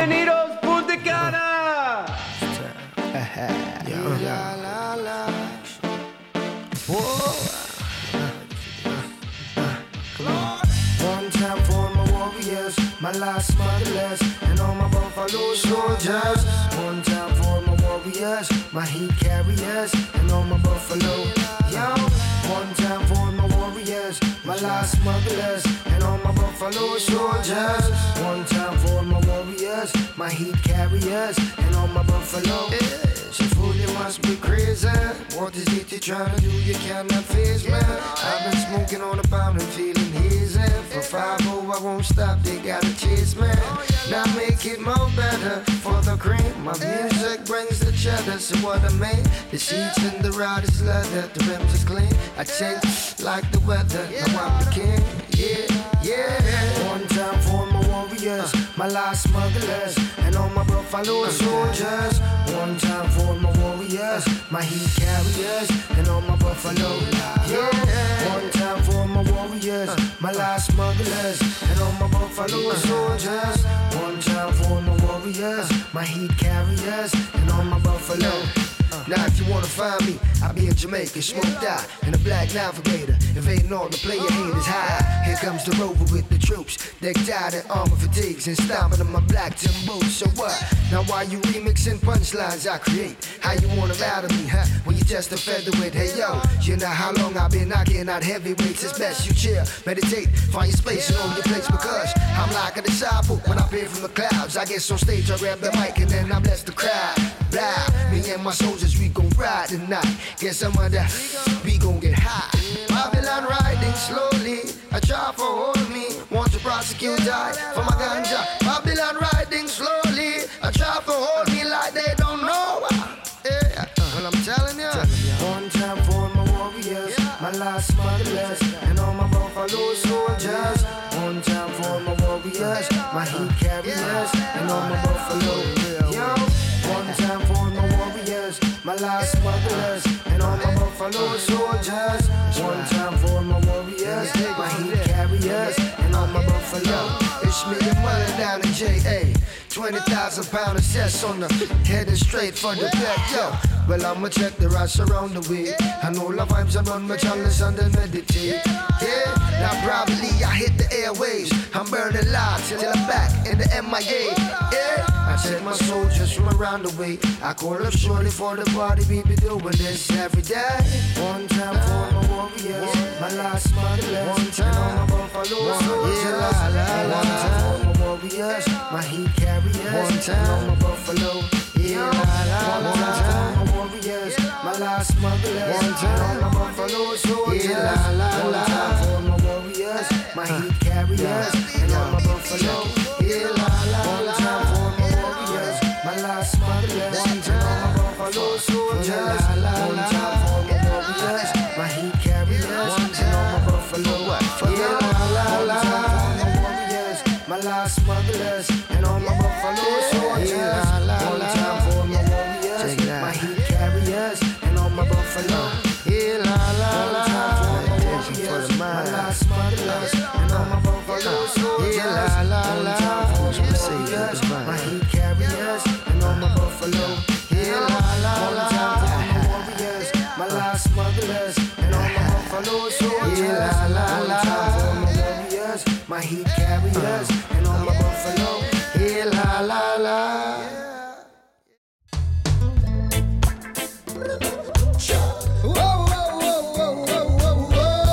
Bienvenidos, Punta Cana! One time for my warriors, my last motherless, and all my buffalo soldiers. One time for my warriors, my heat carriers, and all my buffalo. Yo. One time for my warriors, my last motherless, and all my buffalo soldiers. One time for my warriors, my heat carriers, and all my buffalo. She fully must be crazy. What is it you're trying to do? You cannot face me. I've been smoking on a pound and feeling hazy. For 5-0, I won't stop. They gotta chase me. Now make it more better for the cream. My music brings the cheddar. So what I made, the sheets and the rod is leather. The rims is clean. I change like the weather. Now I'm the king. Yeah. One time for my warriors, my last motherless, and all my buffalo soldiers. One time for my warriors, my heat carriers, and all my buffalo. Yeah. One time for my warriors, my last smugglers, and all my buffalo soldiers. One time for my warriors, my heat carriers, and all my buffalo. Now if you wanna find me, I'll be in Jamaica, smoked out, and a black navigator, invading all the player haters high. Here comes the rover with the troops, decked out in armor fatigues, and stomping on my black tin boots. So what? Now why you remixing punchlines I create? How you wanna lie to me, huh? Well, you just a featherweight. Hey yo, you know how long I've been knocking out heavyweights. It's best you chill, meditate, find your space and own your place, because I'm like a disciple when I appear from the clouds. I get on stage, I grab the mic, and then I bless the crowd. Blah, me and my soldiers, we gon' ride tonight. Get some of that, we gon' get high. Babylon riding slowly, I try for hold me. Want to prosecute, die for my ganja. Babylon riding slowly, I try for hold me like they don't know. Yeah, well, I'm telling ya. One time for my warriors, my last motherless, and all my buffalo soldiers. One time for my warriors, my heat carriers, and all my buffalo. Yo, one time for my warriors, my last motherless, and all my buffalo soldiers. One time for my warriors, my heat carriers, and all my buffalo. It's me and money down in J.A. 20,000 pound assess on the heading straight for the back, yo. Well, I'ma check the rats around the way. I know love vibes around my chalice and then meditate. Yeah, now probably I hit the airwaves. I'm burning live till I'm back in the MIA. Yeah, I send my soldiers from around the way. I call up shortly for the party. We be doing this every day. One time for my warriors, my last motherless. One time for my buffalo soldiers. One time for my warriors, my heat carriers. One time, my buffalo. Yeah, one time, my warriors, my last motherless. One time, my buffalo soldiers. One time for my warriors, my heat carriers, and all my buffalo. Yeah, one time for my warriors, my last motherless. One time, my buffalo soldiers. One time for my warriors, my heat carriers, and all my buffalo. Yeah, my last motherless, and all my buffalo soldiers. One time for my warriors, my heat carriers, and all my buffalo. One time for my warriors, my last motherless, and all my buffalo soldiers. One time for my warriors, my heat carriers, and all my buffalo. One time for my warriors, my last motherless, and all my buffalo soldiers. One time for my warriors, my heat carriers, and all my buffalo. Yeah, la la la. Whoa, whoa, whoa, whoa, whoa, whoa, whoa.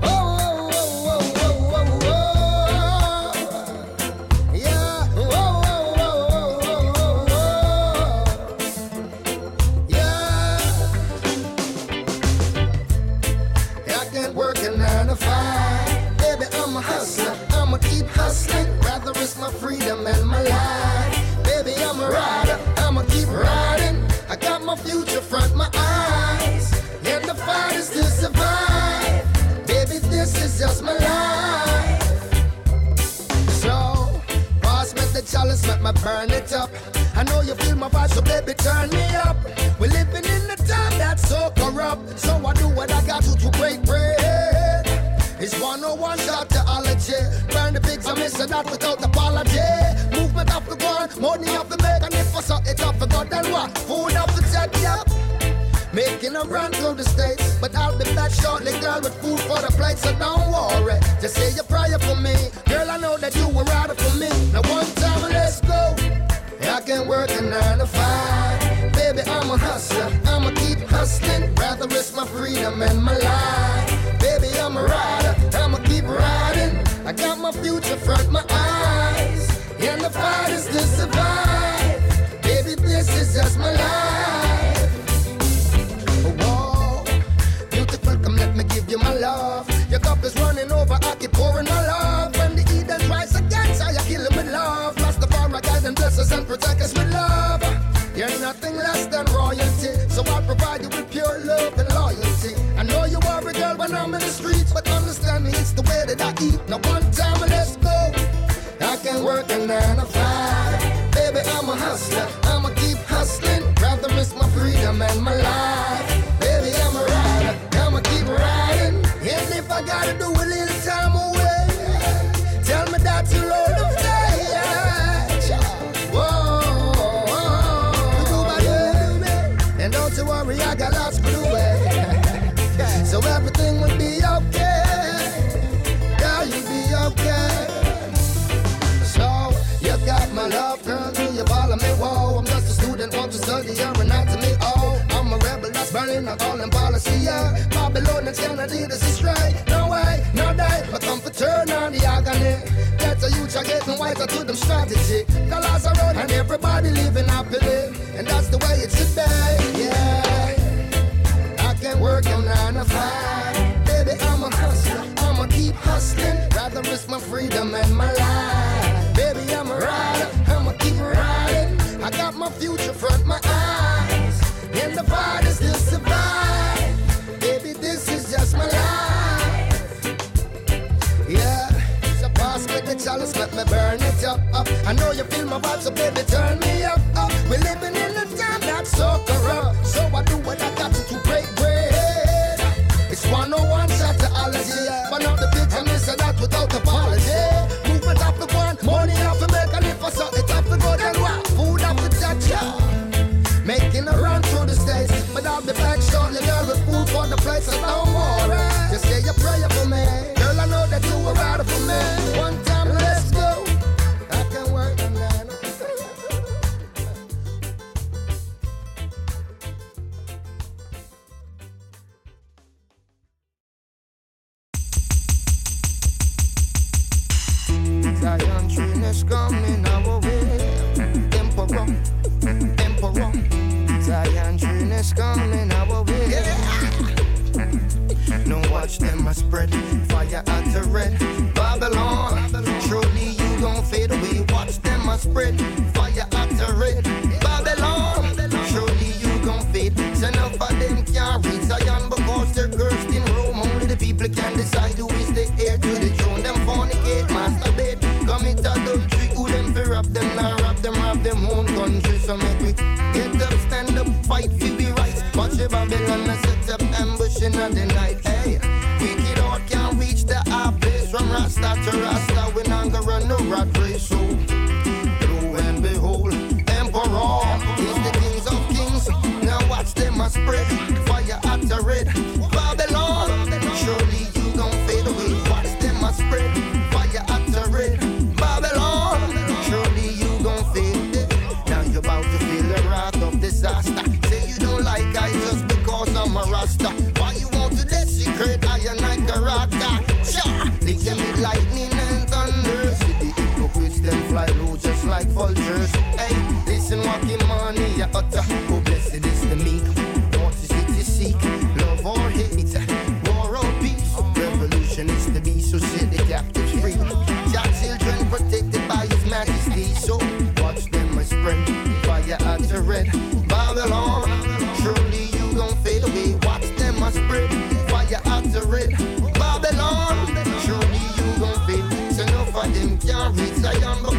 Whoa, whoa, whoa, whoa, whoa, whoa. Yeah, whoa, whoa, whoa, whoa, whoa, whoa. Yeah. I can't work a 9 to 5. Baby, I'm a hustler. I'ma keep hustling. Rather risk my freedom and my life. Baby, I'm a rider. I'ma keep riding. I got my future front my eyes, and the fight is to survive. Baby, this is just my life. So, pass me the chalice, let me burn it up. I know you feel my vibe, so baby, turn me up. We're living in a time that's so corrupt, so I do what I got to break bread. It's 101 shot theology. Burn the pigs, I miss a is not without apology. Movement of the world, money of the make, and if I saw it up for God, then what? Food of the jet, yep. Making a run through the states, but I'll be back shortly, girl, with food for the plate, so don't worry. Just say your prayer for me, girl. I know that you were out for me. Now one time, let's go. I can work a 9 to 5, baby. I'm a hustler. I'ma keep hustling. Rather risk my freedom and my life, baby. I'm a rider. I'ma keep riding. I got my future front my eyes, and the fight is to survive, baby. This is just my life. Give you my love. Your cup is running over, I keep pouring my love. When the Eden rise against, I kill it with love. Master Farah, guide and bless us and protect us with love. You're nothing less than royalty, so I provide you with pure love and loyalty. I know you are a girl when I'm in the streets, but understand me, it's the way that I eat. Now one time, let's go. I can work a 9 to 5, baby. I'm a hustler, I'ma keep hustling. Rather risk my freedom and my life, baby. I'm a rider, I'ma keep riding. And if I gotta do a little time away, tell me that you love the day. Whoa, and don't you worry, I got lots to do it. So everything will be okay. Girl, you'll be okay. So you got my love, girl, do you follow me? Whoa, I'm just a student, want to study, you're not to me. Oh, I'm a rebel that's burning up all in policy, yeah. Babylonians cannot lead us astray. No way, no day, but come for turn on the agony. That's a huge, I get them wiser to them strategy. The laws are running and everybody living happily, and that's the way it should be, yeah. I can work on 9 to 5, baby. I'm a hustler, I'ma keep hustling. Rather risk my freedom and my life, baby. I'm a rider, I'ma keep riding. I got my future front my eyes, and the fight is to survive. My life, yeah. So pass me the chalice, let me burn it up. I know you feel my vibe, so baby, turn me up. We're living in a time that's so corrupt, so I do what I got to break bread. It's 101 Shatterology, but not the victim is a lot without apology. Movement off the one, money off the make, and if I saw it off the road, then what? Food off the touch, yeah. Making a run through the states, but I'll be back shortly, girl, with food for the place, so no more. Just say a prayer for me, girl. I know that you were out for me. One time, let's go. I can work the 9 to 5. Zion train is coming our way. Emperor. Zion train is coming our way. Yeah. No, watch them a spread, fire at the red, Babylon, truly you gon' fade away. Watch them a spread, fire at the red, Babylon, truly you gon' fade. So enough of them can't reach Zion because they're cursed in Rome. Only the people can decide who is the heir to the throne. Them fornicate, masturbate, commit adultery, who them fear up them, now rob them own country. So make we get up, stand up, fight for we rights. Watch the Babylon a set up ambush in the night. Wicked out can't reach the high place. From Rasta to Rasta, we not gonna run no rat race. So, lo and behold, Emperor is the kings of kings. Now watch them a spread, fire at the red, Babylon. Surely you gon' fade away. Watch them a spread, fire at the red, Babylon. Surely you gon' fade away. Now you're about to feel the wrath of disaster. Say you don't like I just because I'm a Rasta. Why you want to desecrate I and I Karaka? They can be lightning and thunder. See the hypocrites, them fly low just like vultures. Hey, listen what the money you utter. Oh, blessed is the meek. What is it you seek? Love or hate? War or peace? Revolution is the beast, so set the captives free. Your children protected by his majesty. So watch them as spread fire at the red, Babylon. Surely you gon' fade away. Watch them as spread fire at the red, Babylon. Surely you gon' fade. So no for them can't reach Zion.